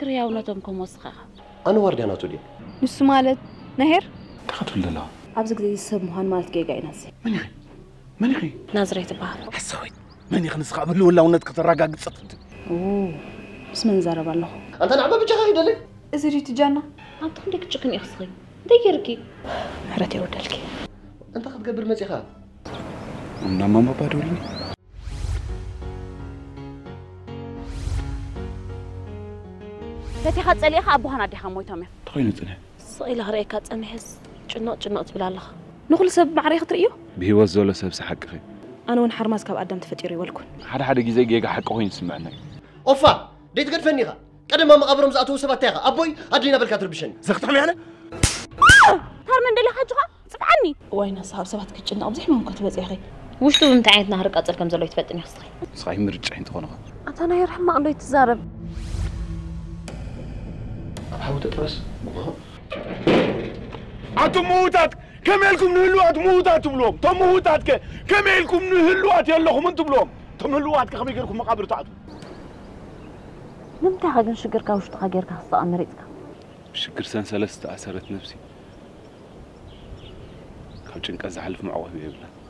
كريا ونتم كموسخة. أنا وردي أنا تودي. نص مالت نهر؟ كاتول لا. أبزق ذي السب مهان مالت جاي ناسي. مني خي. نازرة تبعه. حسوي. مني خن نسخة بلو ولا ونتكت الرجاج تصدق. أوه. بس من زارب الله. أنت نعم بتجاهي دلك. إذا جيت جانا. أنت خليك تشكن إخصي. ديركي. حرتي ودلك. أنت خد قبل ما تخاف. أنا ما بدوري. لكن أنا أقول لك أنا أنا أنا أنا أنا أنا أنا أنا أنا أنا أنا أنا أنا أنا نخل سب أنا أنا أنا أنا سب أنا أنا أنا أنا أنا أنا أنا أنا أنا أنا حق أنا أنا أنا أوفا أنا أنا أنا ما أنا أنا أنا أنا أنا أبوي أدلينا أنا أنا أنا أنا أنا أنا أنا أنا أنا أنا حاولت أترس عتموتات كمالكم نهلوات موتات بلوم تموتات كمالكم نهلوات يلهم أنتم بلوم تمهلوات كخبيكركم مقابر تعطوا نمتى غادي نشكرك واش تغيرك هسه أمريتك شكر سان سلست عسرت نفسي كنت نكز حلف معوه بيبلا